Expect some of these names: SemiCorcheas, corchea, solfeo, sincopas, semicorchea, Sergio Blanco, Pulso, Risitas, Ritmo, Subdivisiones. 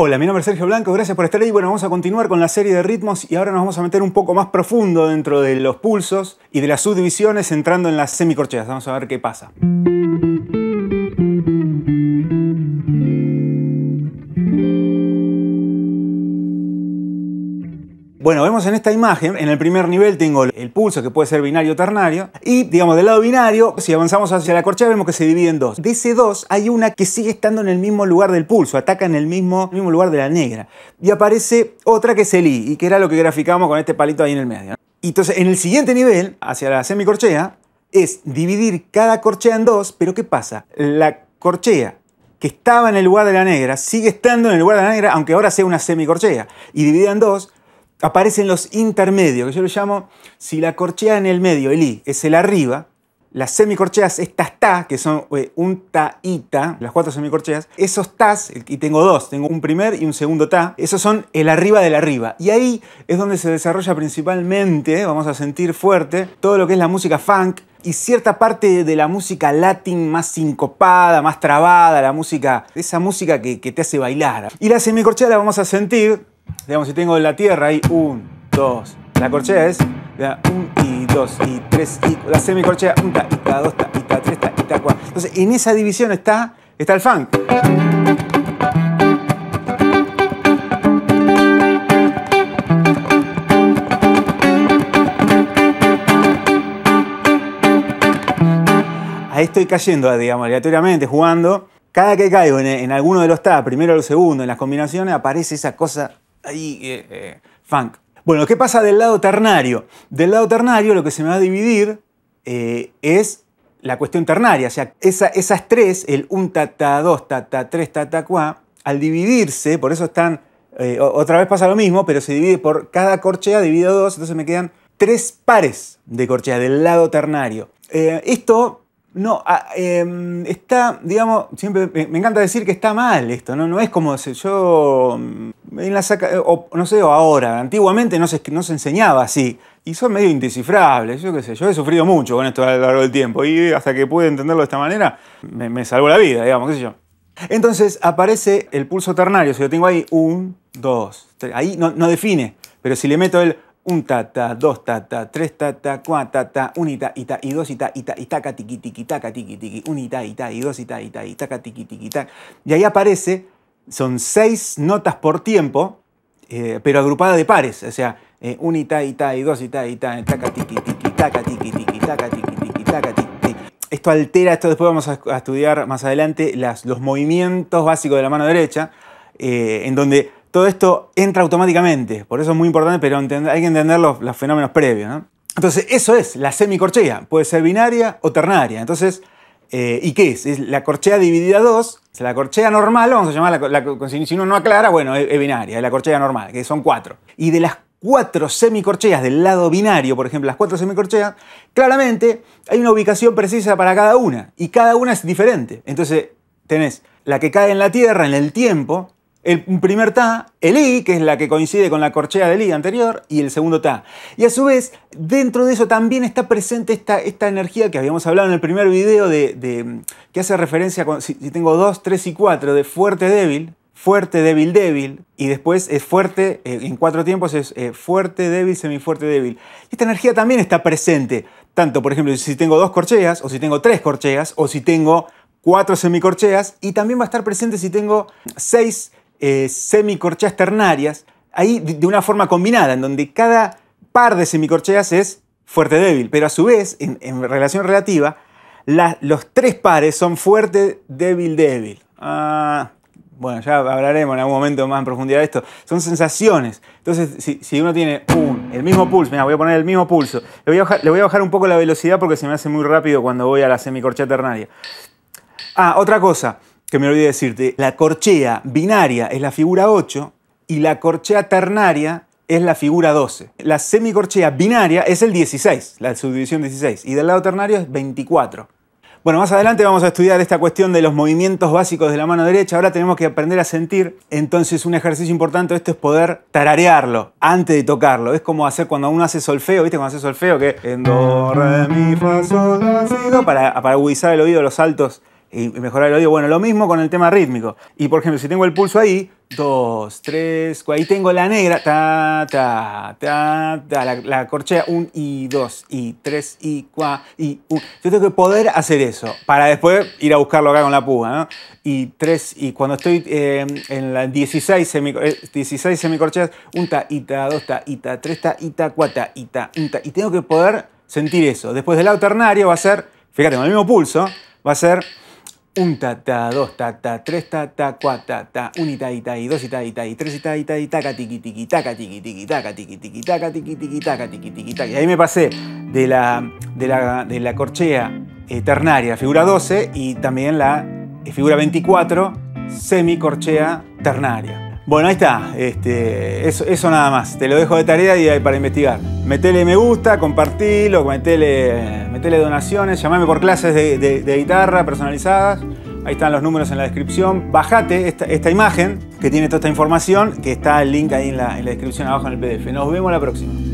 Hola, mi nombre es Sergio Blanco, gracias por estar ahí. Bueno, vamos a continuar con la serie de ritmos y ahora nos vamos a meter un poco más profundo dentro de los pulsos y de las subdivisiones, entrando en las semicorcheas. Vamos a ver qué pasa. Bueno, vemos en esta imagen, en el primer nivel tengo el pulso, que puede ser binario o ternario, y digamos del lado binario, si avanzamos hacia la corchea vemos que se divide en dos. De ese dos hay una que sigue estando en el mismo lugar del pulso, ataca en el mismo lugar de la negra. Y aparece otra que es el I, y que era lo que graficamos con este palito ahí en el medio. Y entonces en el siguiente nivel, hacia la semicorchea, es dividir cada corchea en dos, pero ¿qué pasa? La corchea que estaba en el lugar de la negra sigue estando en el lugar de la negra, aunque ahora sea una semicorchea, y dividida en dos, aparecen los intermedios, que yo lo llamo, si la corchea en el medio, el I, es el arriba, las semicorcheas, estas ta, que son un ta y ta, las cuatro semicorcheas, esos tas, y tengo dos, tengo un primer y un segundo ta, esos son el arriba del arriba. Y ahí es donde se desarrolla principalmente, vamos a sentir fuerte, todo lo que es la música funk y cierta parte de la música latín más sincopada, más trabada, la música, esa música que te hace bailar. Y la semicorchea la vamos a sentir. Digamos, si tengo la tierra ahí, 1, 2, la corchea es 1 y 2 y 3 y la semicorchea, 1 ta, ita, 2 ta, ita, 3 ta, ita, 4. Entonces, en esa división está el funk. Ahí estoy cayendo, digamos, aleatoriamente, jugando. Cada que caigo en alguno de los ta, primero o el segundo, en las combinaciones, aparece esa cosa ahí, funk. Bueno, ¿qué pasa del lado ternario? Del lado ternario lo que se me va a dividir es la cuestión ternaria. O sea, esas tres, el 1 ta ta, 2 ta ta, 3 ta ta qua, al dividirse, por eso están, otra vez pasa lo mismo, pero se divide por cada corchea dividido 2, entonces me quedan 3 pares de corcheas del lado ternario. Esto... No, está, digamos, siempre me encanta decir que está mal esto, ¿no? No es como yo, en la saca, o, no sé, o ahora, antiguamente no se enseñaba así, y son medio indescifrables, yo qué sé, yo he sufrido mucho con esto a lo largo del tiempo, y hasta que pude entenderlo de esta manera, me salvó la vida, digamos, qué sé yo. Entonces aparece el pulso ternario, si lo tengo ahí, 1, 2, 3, ahí no define, pero si le meto el... 1 ta ta, 2 ta ta, 3 ta ta, 4 ta ta, 1 ita ita y 2 ita ita y taca tiqui tiqui taca tiqui tiqui, 1 ita ita y 2 ita ita y taca tiqui tiqui taca. Y ahí aparece, son 6 notas por tiempo, pero agrupadas de pares, o sea, 1 ita ita y 2 ita ita, taca tiqui tiqui taca tiqui tiqui taca tiqui tiqui taca tiqui. Esto altera, esto después vamos a estudiar más adelante los movimientos básicos de la mano derecha, en donde todo esto entra automáticamente, por eso es muy importante, pero hay que entender los fenómenos previos, ¿no? Entonces, eso es la semicorchea, puede ser binaria o ternaria. Entonces, ¿y qué es? Es la corchea dividida 2, o sea, la corchea normal, vamos a llamarla, si uno no aclara, bueno, es binaria, es la corchea normal, que son 4. Y de las 4 semicorcheas del lado binario, por ejemplo, las 4 semicorcheas, claramente hay una ubicación precisa para cada una, y cada una es diferente. Entonces, tenés la que cae en la tierra, en el tiempo, un primer ta, el I, que es la que coincide con la corchea del I anterior, y el segundo ta. Y a su vez, dentro de eso también está presente esta energía que habíamos hablado en el primer video, que hace referencia, si tengo 2, 3 y 4, de fuerte, débil, débil, y después es fuerte, en 4 tiempos es fuerte, débil, semifuerte, débil. Esta energía también está presente, tanto, por ejemplo, si tengo 2 corcheas, o si tengo 3 corcheas, o si tengo 4 semicorcheas, y también va a estar presente si tengo 6 semicorcheas ternarias, ahí de una forma combinada, en donde cada par de semicorcheas es fuerte débil, pero a su vez, en relación relativa, los 3 pares son fuerte débil débil. Bueno, ya hablaremos en algún momento más en profundidad de esto. Son sensaciones. Entonces, si uno tiene el mismo pulso, mira, voy a poner el mismo pulso, le voy a bajar un poco la velocidad porque se me hace muy rápido cuando voy a la semicorchea ternaria. Otra cosa que me olvidé decirte, la corchea binaria es la figura 8 y la corchea ternaria es la figura 12. La semicorchea binaria es el 16, la subdivisión 16, y del lado ternario es 24. Bueno, más adelante vamos a estudiar esta cuestión de los movimientos básicos de la mano derecha. Ahora tenemos que aprender a sentir. Entonces, un ejercicio importante de esto es poder tararearlo antes de tocarlo. Es como hacer cuando uno hace solfeo, ¿viste? Cuando hace solfeo que... En do, re, mi, fa, sol, la, si, do, para agudizar el oído, los saltos y mejorar el oído. Bueno, lo mismo con el tema rítmico. Y por ejemplo, si tengo el pulso ahí, dos, tres, cuatro. Ahí tengo la negra. Ta, ta, ta, ta. La corchea. Un y dos y tres y cuatro y un. Yo tengo que poder hacer eso para después ir a buscarlo acá con la púa, ¿no? Y tres. Y cuando estoy en la 16 semicorcheas, un ta, y ta, dos ta, y ta, tres ta, y ta, cuatro ta, y ta, un ta. Y tengo que poder sentir eso. Después del lado ternario va a ser, fíjate, con el mismo pulso, va a ser un ta ta, dos ta ta, tres ta ta, cuatro ta ta, un y ta y, dos y ta y, tres y ta y, taca tiqui tiqui taca tiqui tiqui taca tiqui tiqui taca tiqui tiqui taca tiqui tiqui taca. Y ahí me pasé de la corchea ternaria, figura 12, y también la figura 24, semicorchea ternaria. Bueno, ahí está. Eso nada más. Te lo dejo de tarea y para investigar. Metele me gusta, compartilo, metele donaciones, llamame por clases de guitarra personalizadas. Ahí están los números en la descripción. Bajate esta imagen que tiene toda esta información, que está el link ahí en la descripción abajo en el PDF. Nos vemos la próxima.